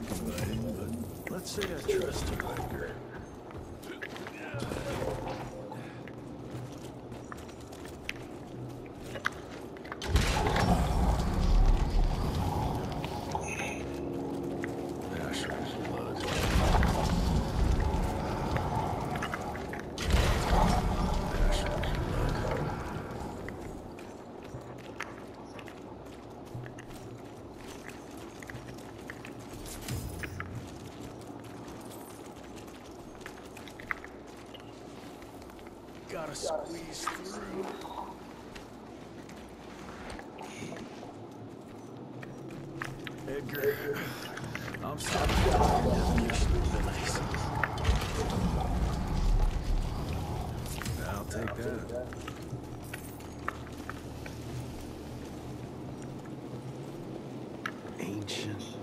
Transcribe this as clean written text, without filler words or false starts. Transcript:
looking right, but let's say I trust him longer. Gotta squeeze through. Edgar, I'm stopping at the definition of villains. I'll take that. Ancient.